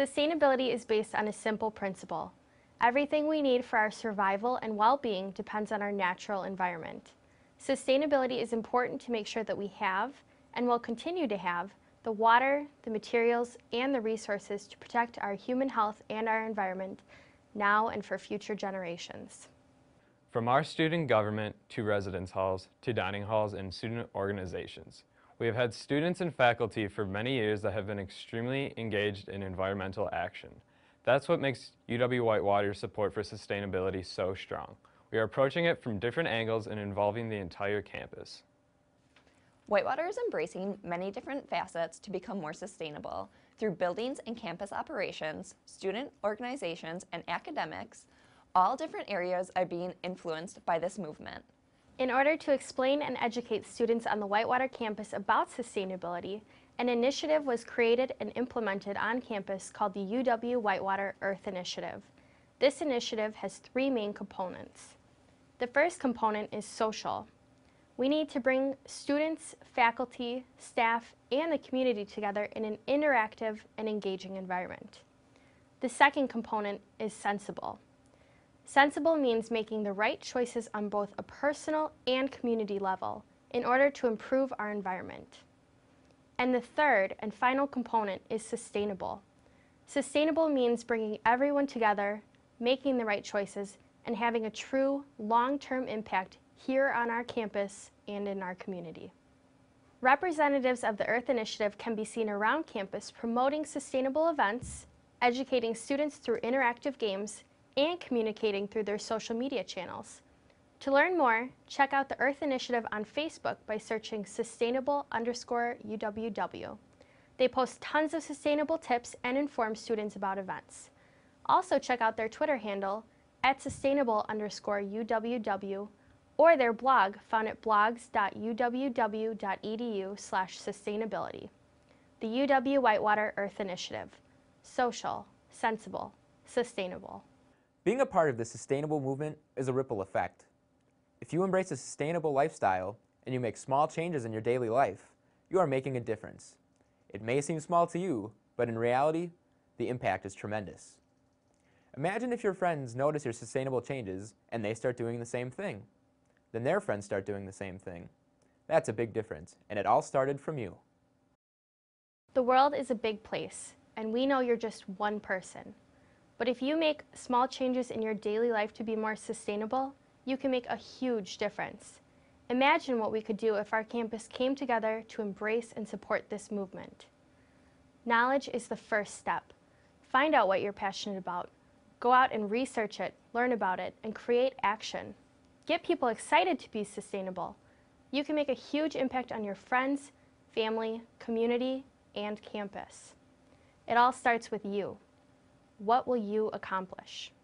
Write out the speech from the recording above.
Sustainability is based on a simple principle. Everything we need for our survival and well-being depends on our natural environment. Sustainability is important to make sure that we have, and will continue to have, the water, the materials, and the resources to protect our human health and our environment now and for future generations. From our student government to residence halls to dining halls and student organizations, we have had students and faculty for many years that have been extremely engaged in environmental action. That's what makes UW-Whitewater's support for sustainability so strong. We are approaching it from different angles and involving the entire campus. Whitewater is embracing many different facets to become more sustainable through buildings and campus operations, student organizations, and academics. All different areas are being influenced by this movement. In order to explain and educate students on the Whitewater campus about sustainability, an initiative was created and implemented on campus called the UW-Whitewater Earth Initiative. This initiative has three main components. The first component is social. We need to bring students, faculty, staff, and the community together in an interactive and engaging environment. The second component is sensible. Sensible means making the right choices on both a personal and community level in order to improve our environment. And the third and final component is sustainable. Sustainable means bringing everyone together, making the right choices, and having a true long-term impact here on our campus and in our community. Representatives of the Earth Initiative can be seen around campus promoting sustainable events, educating students through interactive games, and communicating through their social media channels. To learn more, check out the Earth Initiative on Facebook by searching sustainable_UWW. They post tons of sustainable tips and inform students about events. Also check out their Twitter handle at sustainable_UWW, or their blog found at blogs.uww.edu/sustainability. The UW-Whitewater Earth Initiative. Social, sensible, sustainable. Being a part of the sustainable movement is a ripple effect. If you embrace a sustainable lifestyle and you make small changes in your daily life, you are making a difference. It may seem small to you, but in reality, the impact is tremendous. Imagine if your friends notice your sustainable changes and they start doing the same thing. Then their friends start doing the same thing. That's a big difference, and it all started from you. The world is a big place, and we know you're just one person. But if you make small changes in your daily life to be more sustainable, you can make a huge difference. Imagine what we could do if our campus came together to embrace and support this movement. Knowledge is the first step. Find out what you're passionate about. Go out and research it, learn about it, and create action. Get people excited to be sustainable. You can make a huge impact on your friends, family, community, and campus. It all starts with you. What will you accomplish?